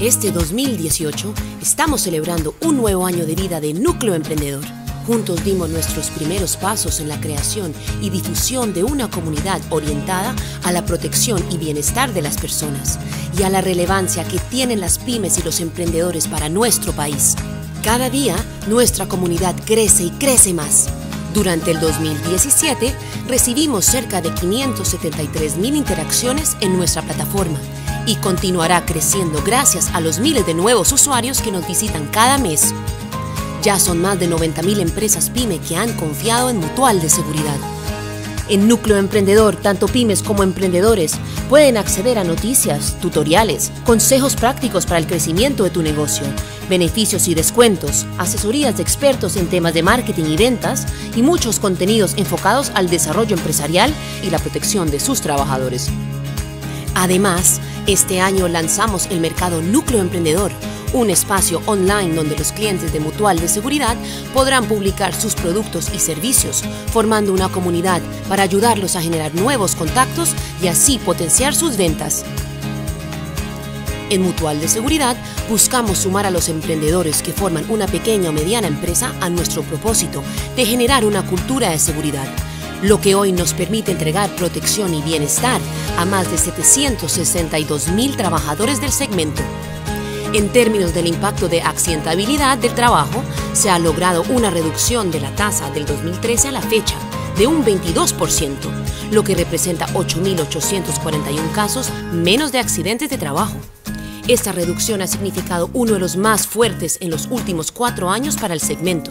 Este 2018 estamos celebrando un nuevo año de vida de Núcleo Emprendedor. Juntos dimos nuestros primeros pasos en la creación y difusión de una comunidad orientada a la protección y bienestar de las personas y a la relevancia que tienen las pymes y los emprendedores para nuestro país. Cada día, nuestra comunidad crece y crece más. Durante el 2017, recibimos cerca de 573,000 interacciones en nuestra plataforma y continuará creciendo gracias a los miles de nuevos usuarios que nos visitan cada mes. Ya son más de 90,000 empresas PYME que han confiado en Mutual de Seguridad. En Núcleo Emprendedor, tanto pymes como emprendedores pueden acceder a noticias, tutoriales, consejos prácticos para el crecimiento de tu negocio, beneficios y descuentos, asesorías de expertos en temas de marketing y ventas y muchos contenidos enfocados al desarrollo empresarial y la protección de sus trabajadores. Además, este año lanzamos el Mercado Núcleo Emprendedor, un espacio online donde los clientes de Mutual de Seguridad podrán publicar sus productos y servicios, formando una comunidad para ayudarlos a generar nuevos contactos y así potenciar sus ventas. En Mutual de Seguridad buscamos sumar a los emprendedores que forman una pequeña o mediana empresa a nuestro propósito de generar una cultura de seguridad, lo que hoy nos permite entregar protección y bienestar a más de 762,000 trabajadores del segmento. En términos del impacto de accidentabilidad del trabajo, se ha logrado una reducción de la tasa del 2013 a la fecha de un 22%, lo que representa 8,841 casos menos de accidentes de trabajo. Esta reducción ha significado uno de los más fuertes en los últimos 4 años para el segmento.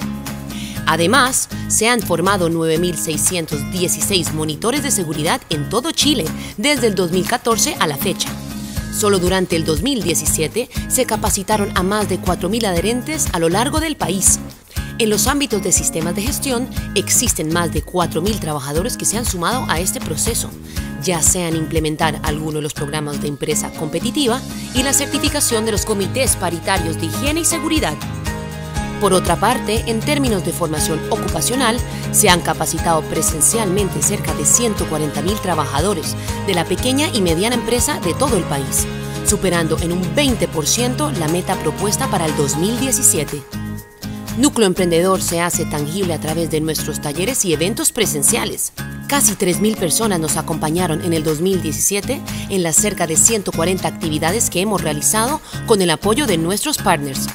Además, se han formado 9,616 monitores de seguridad en todo Chile desde el 2014 a la fecha. Solo durante el 2017 se capacitaron a más de 4,000 adherentes a lo largo del país. En los ámbitos de sistemas de gestión existen más de 4,000 trabajadores que se han sumado a este proceso, ya sean implementar alguno de los programas de empresa competitiva y la certificación de los comités paritarios de higiene y seguridad. Por otra parte, en términos de formación ocupacional, se han capacitado presencialmente cerca de 140,000 trabajadores de la pequeña y mediana empresa de todo el país, superando en un 20% la meta propuesta para el 2017. Núcleo Emprendedor se hace tangible a través de nuestros talleres y eventos presenciales. Casi 3,000 personas nos acompañaron en el 2017 en las cerca de 140 actividades que hemos realizado con el apoyo de nuestros partners.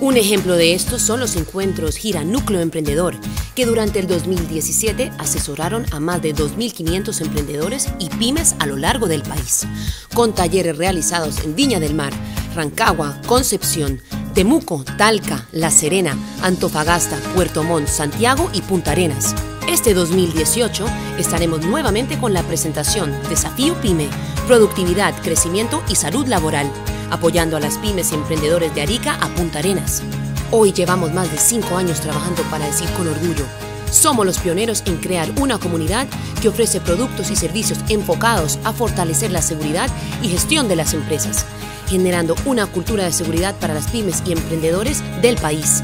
Un ejemplo de esto son los encuentros Gira Núcleo Emprendedor, que durante el 2017 asesoraron a más de 2,500 emprendedores y pymes a lo largo del país, con talleres realizados en Viña del Mar, Rancagua, Concepción, Temuco, Talca, La Serena, Antofagasta, Puerto Montt, Santiago y Punta Arenas. Este 2018 estaremos nuevamente con la presentación Desafío Pyme, Productividad, Crecimiento y Salud Laboral, apoyando a las pymes y emprendedores de Arica a Punta Arenas. Hoy llevamos más de 5 años trabajando para decir con orgullo, somos los pioneros en crear una comunidad que ofrece productos y servicios enfocados a fortalecer la seguridad y gestión de las empresas, generando una cultura de seguridad para las pymes y emprendedores del país.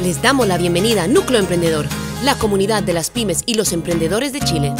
Les damos la bienvenida a Núcleo Emprendedor, la comunidad de las pymes y los emprendedores de Chile.